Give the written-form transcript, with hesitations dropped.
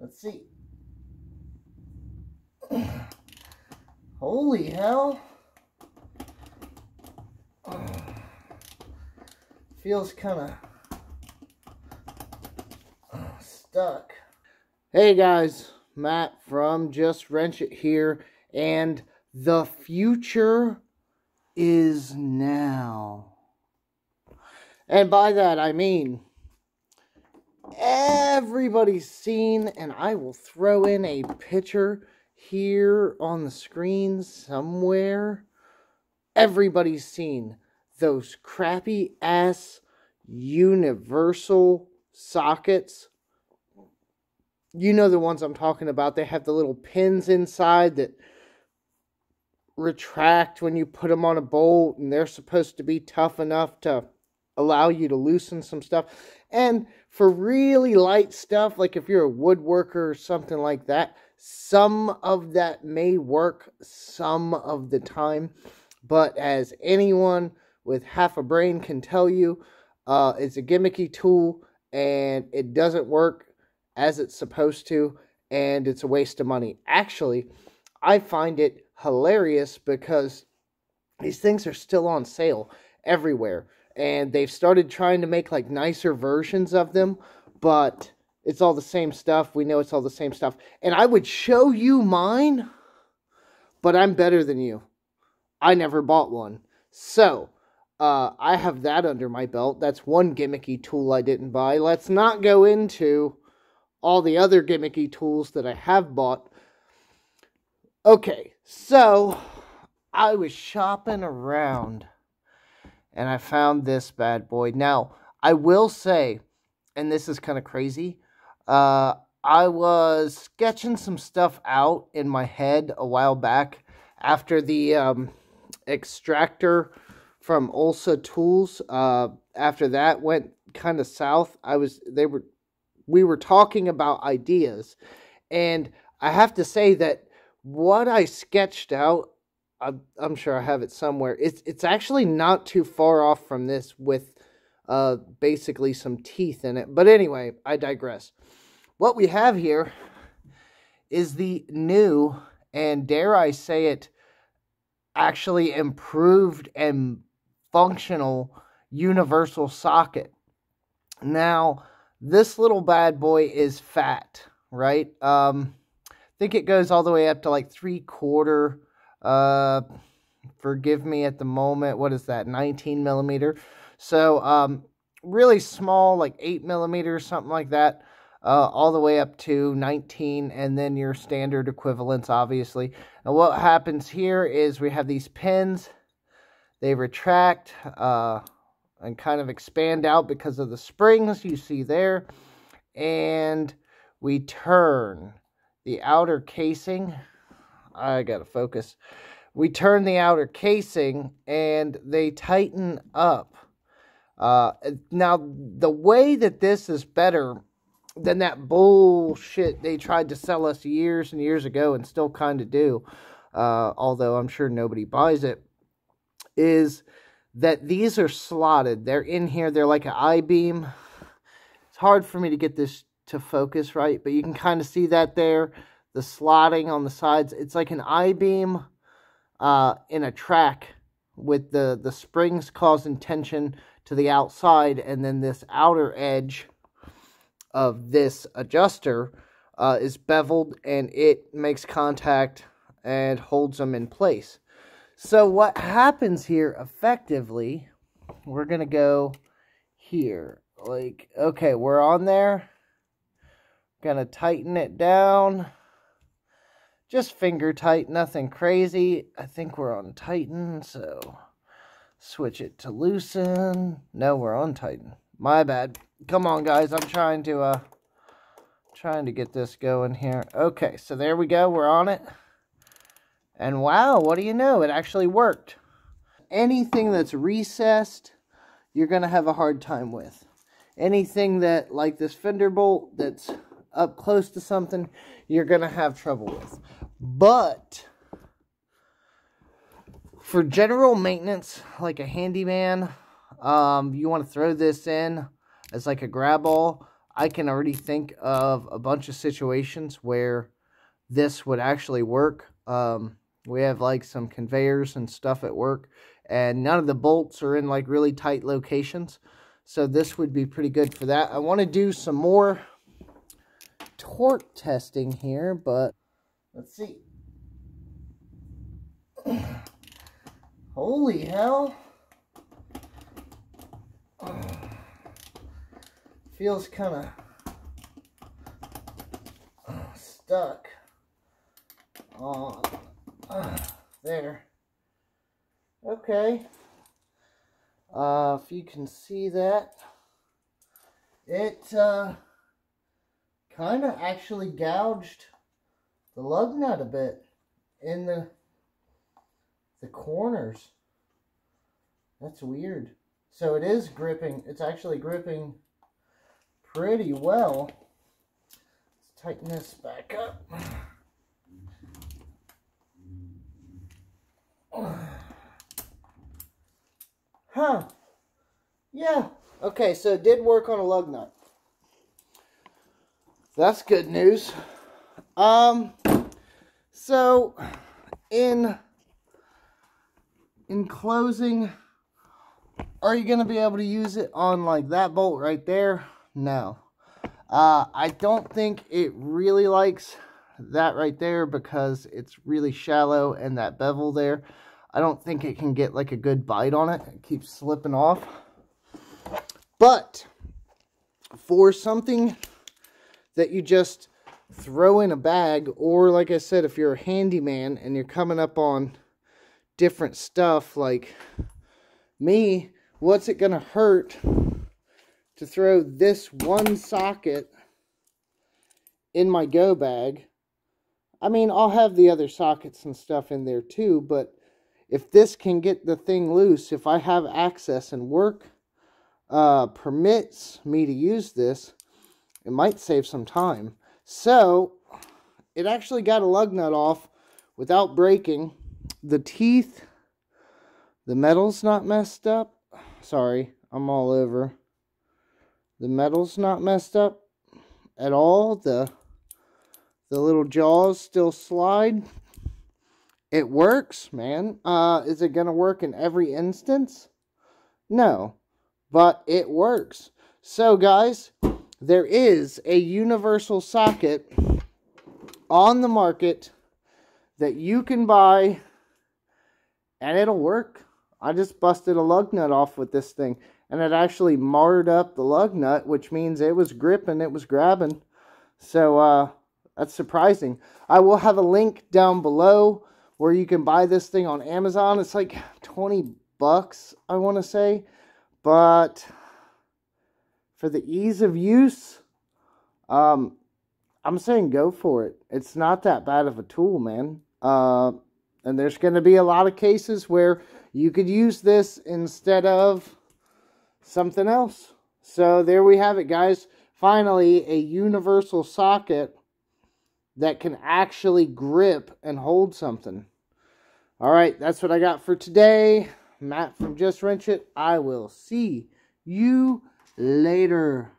Let's see. Holy hell. Feels kind of stuck. Hey guys, Matt from Just Wrench It here, and the future is now. And by that I mean everybody's seen, and I will throw in a picture here on the screen somewhere. Everybody's seen those crappy ass universal sockets. You know the ones I'm talking about. They have the little pins inside that retract when you put them on a bolt, and they're supposed to be tough enough to allow you to loosen some stuff. And for really light stuff, like if you're a woodworker or something like that, some of that may work some of the time. But as anyone with half a brain can tell you, it's a gimmicky tool, and it doesn't work as it's supposed to, and it's a waste of money. Actually, I find it hilarious because these things are still on sale everywhere, and they've started trying to make like nicer versions of them, but it's all the same stuff. We know it's all the same stuff, and I would show you mine, but I'm better than you. I never bought one. So, I have that under my belt. That's one gimmicky tool I didn't buy. Let's not go into all the other gimmicky tools that I have bought. Okay, so I was shopping around and I found this bad boy. Now, I will say, and this is kind of crazy, I was sketching some stuff out in my head a while back after the extractor from Olsa Tools, after that went kind of south. We were talking about ideas, and I have to say that what I sketched out, I'm sure I have it somewhere. It's actually not too far off from this, with basically some teeth in it. But anyway, I digress. What we have here is the new, and dare I say it, actually improved and functional universal socket. Now, this little bad boy is fat, right? I think it goes all the way up to like 3/4. Forgive me at the moment. What is that? 19 millimeter. So really small, like 8 millimeters, something like that. All the way up to 19, and then your standard equivalents, obviously. Now, what happens here is we have these pins. They retract and kind of expand out because of the springs you see there. And we turn the outer casing. I gotta focus. We turn the outer casing, and they tighten up. Now, the way that this is better than that bullshit they tried to sell us years and years ago, and still kind of do, although I'm sure nobody buys it, is that these are slotted. They're in here. They're like an I-beam. It's hard for me to get this to focus right, but you can kind of see that there, the slotting on the sides. It's like an I-beam in a track, with the springs causing tension to the outside, and then this outer edge of this adjuster is beveled, and it makes contact and holds them in place. So what happens here effectively, we're gonna go here, like, okay, we're on there, gonna tighten it down, just finger tight, nothing crazy. I think we're on tighten, so switch it to loosen. No, we're on tighten, my bad. Come on, guys. I'm trying to get this going here. Okay, so there we go. We're on it. And wow, what do you know? It actually worked. Anything that's recessed, you're going to have a hard time with. Anything that, like this fender bolt that's up close to something, you're going to have trouble with. But for general maintenance, like a handyman, you want to throw this in as like a grab all, I can already think of a bunch of situations where this would actually work. We have like some conveyors and stuff at work, and none of the bolts are in like really tight locations. So this would be pretty good for that. I want to do some more torque testing here, but let's see. Holy hell. Feels kind of stuck on there. Okay. If you can see that, it kind of actually gouged the lug nut a bit in the corners. That's weird. So it is gripping. It's actually gripping pretty well. Let's tighten this back up. Huh. Yeah. Okay, so it did work on a lug nut. That's good news. So in closing, are you going to be able to use it on like that bolt right there? No. I don't think it really likes that right there because it's really shallow, and that bevel there, I don't think it can get like a good bite on it. It keeps slipping off. But for something that you just throw in a bag, or like I said, if you're a handyman and you're coming up on different stuff like me, what's it gonna hurt to throw this one socket in my go bag? I mean, I'll have the other sockets and stuff in there too, but if this can get the thing loose, if I have access and work permits me to use this, it might save some time. So it actually got a lug nut off without breaking. The teeth, the metal's not messed up. Sorry, I'm all over. The metal's not messed up at all. The little jaws still slide. It works, man. Is it going to work in every instance? No, but it works. So, guys, there is a universal socket on the market that you can buy, and it'll work. I just busted a lug nut off with this thing, and it actually marred up the lug nut, which means it was gripping, it was grabbing. So, that's surprising. I will have a link down below where you can buy this thing on Amazon. It's like 20 bucks, I want to say. But for the ease of use, I'm saying go for it. It's not that bad of a tool, man. And there's going to be a lot of cases where you could use this instead of something else. So there we have it, guys. Finally, a universal socket that can actually grip and hold something. All right, that's what I got for today. Matt from Just Wrench It. I will see you later.